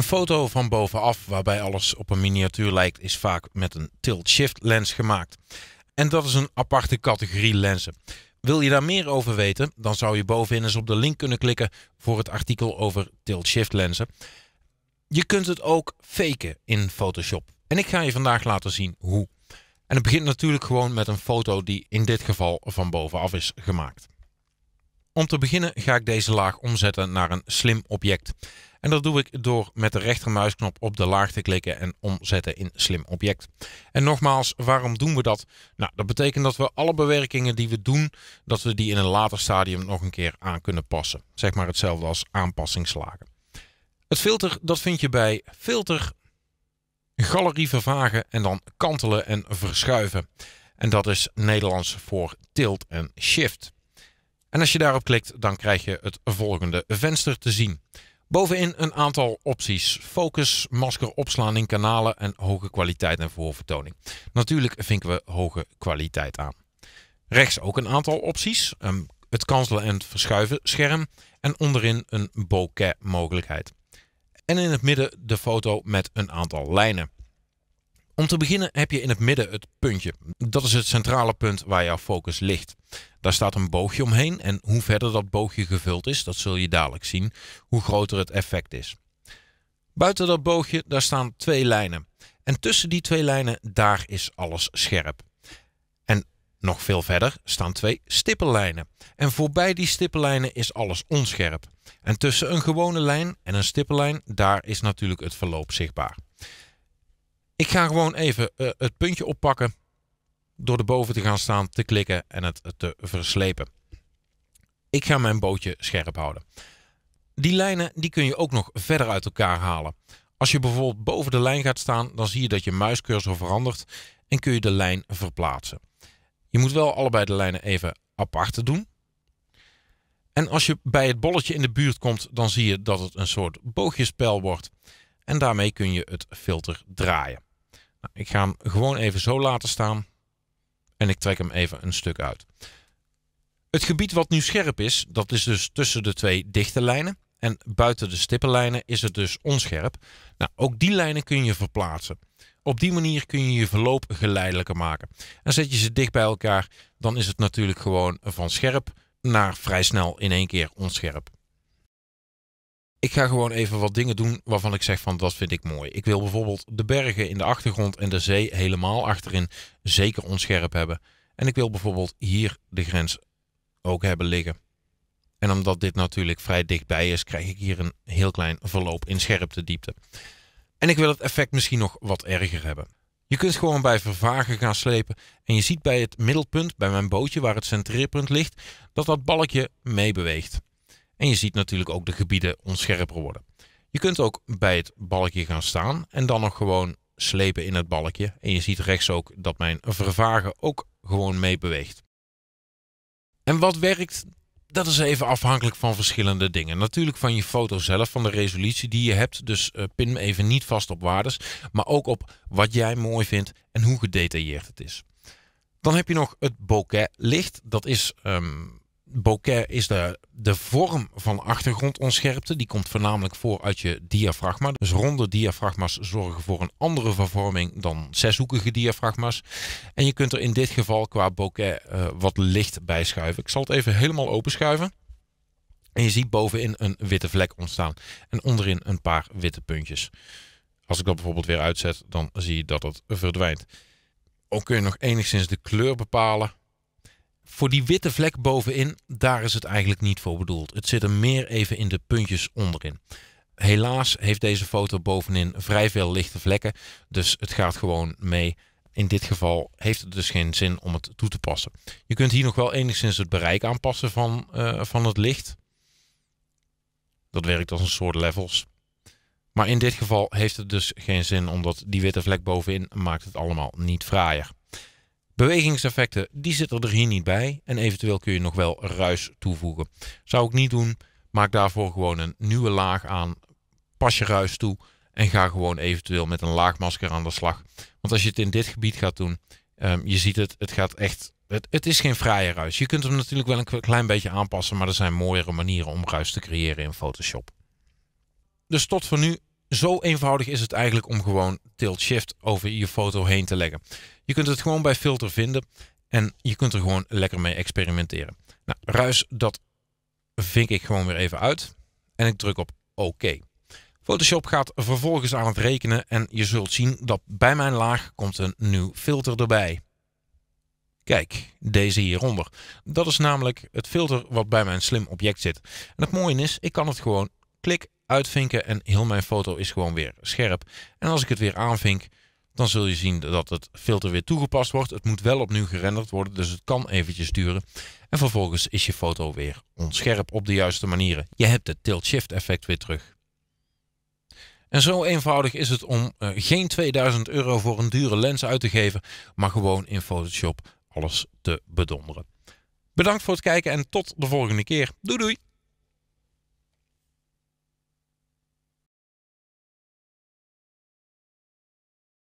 Een foto van bovenaf waarbij alles op een miniatuur lijkt is vaak met een tilt-shift lens gemaakt. En dat is een aparte categorie lenzen. Wil je daar meer over weten, dan zou je bovenin eens op de link kunnen klikken voor het artikel over tilt-shift lenzen. Je kunt het ook faken in Photoshop. En ik ga je vandaag laten zien hoe. En het begint natuurlijk gewoon met een foto die in dit geval van bovenaf is gemaakt. Om te beginnen ga ik deze laag omzetten naar een slim object. En dat doe ik door met de rechtermuisknop op de laag te klikken en omzetten in slim object. En nogmaals, waarom doen we dat? Nou, dat betekent dat we alle bewerkingen die we doen, dat we die in een later stadium nog een keer aan kunnen passen. Zeg maar hetzelfde als aanpassingslagen. Het filter, dat vind je bij filter, galerie vervagen en dan kantelen en verschuiven. En dat is Nederlands voor tilt en shift. En als je daarop klikt, dan krijg je het volgende venster te zien. Bovenin een aantal opties. Focus, masker opslaan in kanalen en hoge kwaliteit en voorvertoning. Natuurlijk vinken we hoge kwaliteit aan. Rechts ook een aantal opties. Het kanselen en het verschuiven scherm. En onderin een bokeh mogelijkheid. En in het midden de foto met een aantal lijnen. Om te beginnen heb je in het midden het puntje. Dat is het centrale punt waar jouw focus ligt. Daar staat een boogje omheen en hoe verder dat boogje gevuld is, dat zul je dadelijk zien, hoe groter het effect is. Buiten dat boogje, daar staan twee lijnen. En tussen die twee lijnen, daar is alles scherp. En nog veel verder staan twee stippenlijnen. En voorbij die stippenlijnen is alles onscherp. En tussen een gewone lijn en een stippenlijn, daar is natuurlijk het verloop zichtbaar. Ik ga gewoon even het puntje oppakken door erboven te gaan staan, te klikken en het te verslepen. Ik ga mijn bootje scherp houden. Die lijnen die kun je ook nog verder uit elkaar halen. Als je bijvoorbeeld boven de lijn gaat staan, dan zie je dat je muiscursor verandert en kun je de lijn verplaatsen. Je moet wel allebei de lijnen even apart doen. En als je bij het bolletje in de buurt komt, dan zie je dat het een soort boogjespel wordt. En daarmee kun je het filter draaien. Nou, ik ga hem gewoon even zo laten staan. En ik trek hem even een stuk uit. Het gebied wat nu scherp is, dat is dus tussen de twee dichte lijnen. En buiten de stippenlijnen is het dus onscherp. Nou, ook die lijnen kun je verplaatsen. Op die manier kun je je verloop geleidelijker maken. En zet je ze dicht bij elkaar, dan is het natuurlijk gewoon van scherp naar vrij snel in één keer onscherp. Ik ga gewoon even wat dingen doen waarvan ik zeg van dat vind ik mooi. Ik wil bijvoorbeeld de bergen in de achtergrond en de zee helemaal achterin zeker onscherp hebben. En ik wil bijvoorbeeld hier de grens ook hebben liggen. En omdat dit natuurlijk vrij dichtbij is, krijg ik hier een heel klein verloop in scherptediepte. En ik wil het effect misschien nog wat erger hebben. Je kunt gewoon bij vervagen gaan slepen en je ziet bij het middelpunt, bij mijn bootje waar het centreerpunt ligt, dat dat balkje meebeweegt. En je ziet natuurlijk ook de gebieden onscherper worden. Je kunt ook bij het balkje gaan staan en dan nog gewoon slepen in het balkje. En je ziet rechts ook dat mijn vervagen ook gewoon meebeweegt. En wat werkt, dat is even afhankelijk van verschillende dingen. Natuurlijk van je foto zelf, van de resolutie die je hebt. Dus pin me even niet vast op waardes. Maar ook op wat jij mooi vindt en hoe gedetailleerd het is. Dan heb je nog het bokeh licht. Dat is... Bokeh is de vorm van achtergrondonscherpte. Die komt voornamelijk voor uit je diafragma. Dus ronde diafragma's zorgen voor een andere vervorming dan zeshoekige diafragma's. En je kunt er in dit geval qua bokeh wat licht bij schuiven. Ik zal het even helemaal openschuiven. En je ziet bovenin een witte vlek ontstaan. En onderin een paar witte puntjes. Als ik dat bijvoorbeeld weer uitzet, dan zie je dat het verdwijnt. Ook kun je nog enigszins de kleur bepalen. Voor die witte vlek bovenin, daar is het eigenlijk niet voor bedoeld. Het zit er meer even in de puntjes onderin. Helaas heeft deze foto bovenin vrij veel lichte vlekken, dus het gaat gewoon mee. In dit geval heeft het dus geen zin om het toe te passen. Je kunt hier nog wel enigszins het bereik aanpassen van het licht. Dat werkt als een soort levels. Maar in dit geval heeft het dus geen zin, omdat die witte vlek bovenin maakt het allemaal niet fraaier. Bewegingseffecten, die zitten er hier niet bij en eventueel kun je nog wel ruis toevoegen. Zou ik niet doen, maak daarvoor gewoon een nieuwe laag aan, pas je ruis toe en ga gewoon eventueel met een laagmasker aan de slag. Want als je het in dit gebied gaat doen, je ziet het gaat echt, het is geen fraaie ruis. Je kunt hem natuurlijk wel een klein beetje aanpassen, maar er zijn mooiere manieren om ruis te creëren in Photoshop. Dus tot voor nu. Zo eenvoudig is het eigenlijk om gewoon tilt-shift over je foto heen te leggen. Je kunt het gewoon bij filter vinden en je kunt er gewoon lekker mee experimenteren. Nou, ruis, dat vink ik gewoon weer even uit en ik druk op OK. Photoshop gaat vervolgens aan het rekenen en je zult zien dat bij mijn laag komt een nieuw filter erbij. Kijk, deze hieronder. Dat is namelijk het filter wat bij mijn slim object zit. En het mooie is, ik kan het gewoon klik uitvinken en heel mijn foto is gewoon weer scherp. En als ik het weer aanvink, dan zul je zien dat het filter weer toegepast wordt. Het moet wel opnieuw gerenderd worden, dus het kan eventjes duren. En vervolgens is je foto weer onscherp op de juiste manieren. Je hebt het tilt-shift effect weer terug. En zo eenvoudig is het om geen 2000 euro voor een dure lens uit te geven, maar gewoon in Photoshop alles te bedonderen. Bedankt voor het kijken en tot de volgende keer. Doei doei!